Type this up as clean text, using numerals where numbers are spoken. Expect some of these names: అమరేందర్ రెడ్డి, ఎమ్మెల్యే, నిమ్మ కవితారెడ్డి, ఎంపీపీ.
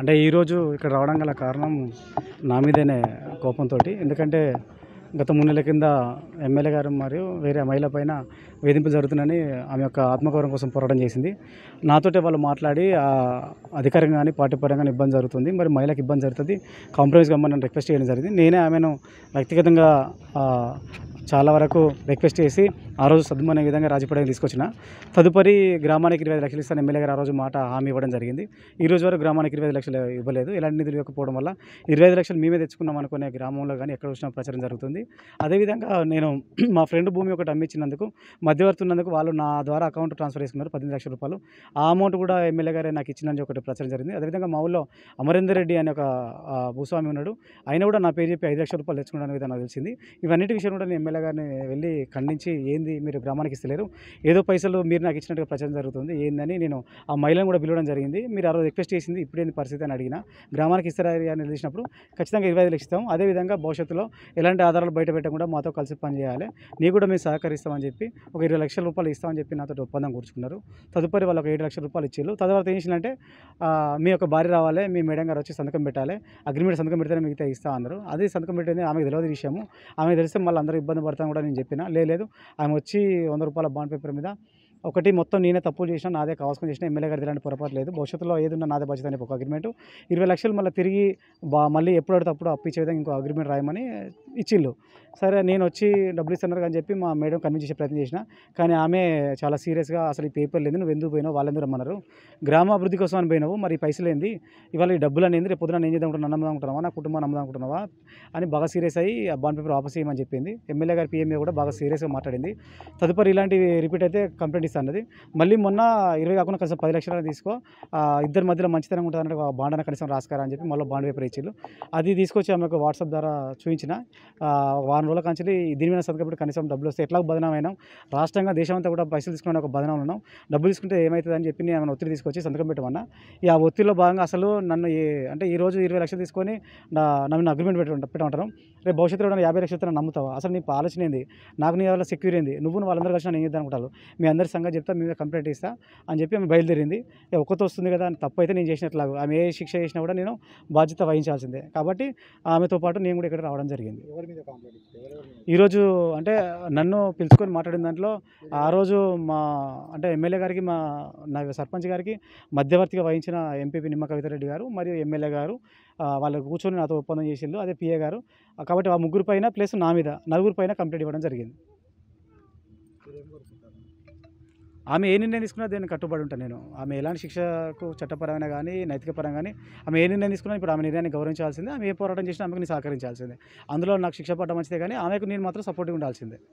అంటే ఈ రోజు ఇక్కడ రావడం గల కారణం నా మీదనే కోపంతో, ఎందుకంటే గత 3 నెలల కింద ఎమ్మెల్యే గారు మరియు వేరే మహిళ పైన వేధింపులు జరుగుతున్నాయని ఆమె యొక్క ఆత్మగౌరవం కోసం పోరాటం చేసింది. నాతోటే వాళ్ళు మాట్లాడి అధికారంగా కానీ పార్టీ పరంగా ఇబ్బంది జరుగుతుంది, మరి మహిళకు ఇబ్బంది జరుగుతుంది, కాంప్రమైజ్ కమ్మని రిక్వెస్ట్ చేయడం జరిగింది. నేనే ఆమెను వ్యక్తిగతంగా చాలా వరకు రిక్వెస్ట్ చేసి ఆ రోజు సద్దుమనే విధంగా రాజపడకి తీసుకొచ్చిన. తదుపరి గ్రామానికి 25 లక్షలు ఇస్తాను ఎమ్మెల్యే గారు ఆ రోజు మాట హామీ ఇవ్వడం జరిగింది. ఈ రోజు వరకు గ్రామానికి 25 లక్షలు ఇవ్వలేదు. ఎలాంటి నిధులు ఇవ్వకపోవడం వల్ల 25 లక్షలు మేమే తెచ్చుకున్నాం అనుకునే గ్రామంలో కానీ ఎక్కడ వచ్చినా ప్రచారం జరుగుతుంది. అదేవిధంగా నేను మా ఫ్రెండ్ భూమి ఒకటి అమ్మించినందుకు మధ్యవర్తి ఉన్నందుకు వాళ్ళు నా ద్వారా అకౌంట్ ట్రాన్స్ఫర్ చేసుకున్నారు 18 లక్షల రూపాయలు. ఆ అమౌంట్ కూడా ఎమ్మెల్యే గారే నాకు ఇచ్చినని ఒకటి ప్రచారం జరిగింది. అదేవిధంగా మా ఊళ్ళో అమరేందర్ రెడ్డి అనే ఒక భూస్వామి ఉన్నాడు, ఆయన కూడా నా పేరు చెప్పి 5 లక్షల రూపాయలు తెచ్చుకున్నాను విధానం తెలిసింది. ఇవన్నిటి విషయం కూడా నేను ఎమ్మెల్యే గారిని వెళ్ళి ఖండించి, ఏంది మీరు గ్రామానికి ఇస్తలేరు, ఏదో పైసలు మీరు నాకు ఇచ్చినట్టుగా ప్రచారం జరుగుతుంది ఏందని నేను ఆ మహిళను కూడా పిలవడం జరిగింది. మీరు ఆ రోజు రిక్వెస్ట్ చేసింది ఇప్పుడేంది పరిస్థితి అని అడిగిన. గ్రామానికి ఇస్తారా అని తెలిసినప్పుడు ఖచ్చితంగా 25 లక్షలు ఇస్తాం, అదేవిధంగా భవిష్యత్తులో ఎలాంటి ఆధారాలు బయట పెట్టకుండా మాతో కలిసి పనిచేయాలి, నీ కూడా మేము సహకరిస్తామని చెప్పి ఒక 20 లక్షల రూపాయలు ఇస్తామని చెప్పి నాతో ఒప్పందం కూర్చుకున్నారు. తదుపరి వాళ్ళకి 7 లక్షల రూపాయలు ఇచ్చారు. తరువాత ఏం చేసినంటే మీ యొక్క భార్య రావాలి, మీ మేడం గారు వచ్చి సంతకం పెట్టాలి, అగ్రిమెంట్ సంతకం పెడితేనే మిగతా ఇస్తా అన్నారు. అది సంతకం పెట్టింది ఆమెకు తెలియదు విషయము, ఆమెకు తెలిస్తే మళ్ళీ అందరూ ఇబ్బంది పడతాను కూడా నేను చెప్పినా. లేదు ఆమె వచ్చి 100 రూపాయల బాండ్ పేపర్ మీద ఒకటి మొత్తం నేనే తప్పులు చేసినా, నాదే కావాల్సుకొని చేసిన, ఎమ్మెల్యే గారి ఇలాంటి పొరపాటు లేదు, భవిష్యత్తులో ఏదన్నా నాదే బాధ్యత అని ఒక అగ్రిమెంట్ 20 లక్షలు మళ్ళీ తిరిగి మళ్ళీ ఎప్పుడో తప్పుడు అప్పించే విధంగా ఇంకో అగ్రిమెంట్ రాయమని ఇచ్చిళ్ళు. సరే నేను వచ్చి డబ్బులు ఇస్తున్నారు అని చెప్పి మా మేడం కన్విన్స్ చేసే ప్రయత్నం చేసిన, కానీ ఆమె చాలా సీరియస్గా అసలు ఈ పేపర్ లేదు, నువ్వు ఎందుకు పోయినావు, వాళ్ళు ఎందుకు రమ్మన్నారు, గ్రామాభివృద్ధి కోసం అని పోయినావు, మరి పైసలు ఏంది, ఇవాళ ఈ డబ్బులు అనేది రేపు పొద్దున నేను చేద్దాం నమ్మదనుకుంటున్నావా, నా కుటుంబాన్ని నమ్మదనుకుంటున్నావా అని బాగా సీరియస్ అయ్యి ఆ బాండ్ పేపర్ వాపస్ చేయమని చెప్పింది. ఎమ్మెల్యే గారి పిఎంఏ కూడా బాగా సీరియస్గా మాట్లాడింది. తదుపరి ఇలాంటివి రిపీట్ అయితే కంప్లైంట్ అన్నది. మళ్ళీ మొన్న 20 కాకుండా కనీసం 10 లక్షలు తీసుకో, ఇద్దరి మధ్యలో మంచితనం ఉంటుందంటే బాండ్ అన్న కనీసం రాస్కారా అని చెప్పి మళ్ళీ బాండ్ పేపర్ ఇచ్చిళ్ళు. అది తీసుకొచ్చి ఆమెకు వాట్సాప్ ద్వారా చూపించిన. 1 వారం రోజుల కంచెలి దీని మీద సంతకప్పుడు కనీసం డబ్బులు వస్తే ఎట్లా బదనామైనాం, రాష్ట్రంగా దేశం అంతా కూడా పైసలు తీసుకునే ఒక బదనం ఉన్నాం, డబ్బులు తీసుకుంటే ఏమవుతుంది అని చెప్పి నేను ఒత్తిడి తీసుకొచ్చి సంతకం పెట్టమన్నా. ఈ ఆ ఒత్తిడిలో భాగంగా అసలు నన్ను అంటే ఈ రోజు 20 లక్షలు తీసుకొని నన్ను అగ్రిమెంట్ పెట్టమంటాను, రేపు భవిష్యత్తులో 50 లక్షలు నమ్ముతావా, అసలు నీ ఆలోచన ఏంది, నాకు నీ వల్ల సెక్యూర్ ఏంది, నువ్వు వాళ్ళందరూ కలిసి నేను చేద్దాం అనుకుంటాను, మీ అందరి సంగతి చెప్తా మీద కంప్లైంట్ ఇస్తా అని చెప్పి ఆమె బయలుదేరింది. ఒక్కతో వస్తుంది కదా అని తప్పు అయితే నేను చేసినట్లా, ఆమె ఏ శిక్ష చేసినా కూడా నేను బాధ్యత వహించాల్సిందే, కాబట్టి ఆమెతో పాటు నేను కూడా ఇక్కడ రావడం జరిగింది. ఈరోజు అంటే నన్ను పిలుచుకొని మాట్లాడిన దాంట్లో ఆ రోజు మా అంటే ఎమ్మెల్యే గారికి నా సర్పంచ్ గారికి మధ్యవర్తిగా వహించిన ఎంపీపీ నిమ్మ కవితారెడ్డి గారు మరియు ఎమ్మెల్యే గారు వాళ్ళు కూర్చొని నాతో ఒప్పందం చేసిళ్ళు, అదే పిఏ గారు, కాబట్టి ఆ 3 పైన ప్లస్ నా మీద 4 పైన కంప్లైంట్ ఇవ్వడం జరిగింది. ఆమె ఏ నిర్ణయం తీసుకున్నా దాన్ని కట్టుబడి ఉంటాను నేను. ఆమె ఎలాంటి శిక్షకు చట్టపరమైన కానీ నైతికపరంగా కానీ ఆమె ఏ నిర్ణయం తీసుకున్నా ఇప్పుడు ఆమె నిర్ణయాన్ని గౌరవించాల్సిందే, ఆమె ఏ పోరాటం చేసినా ఆమెకు నేను సహకరించాల్సిందే, అందులో నాకు శిక్ష పడడం మంచిదే, కానీ ఆమెకు నేను మాత్రం సపోర్ట్గా ఉండాల్సిందే.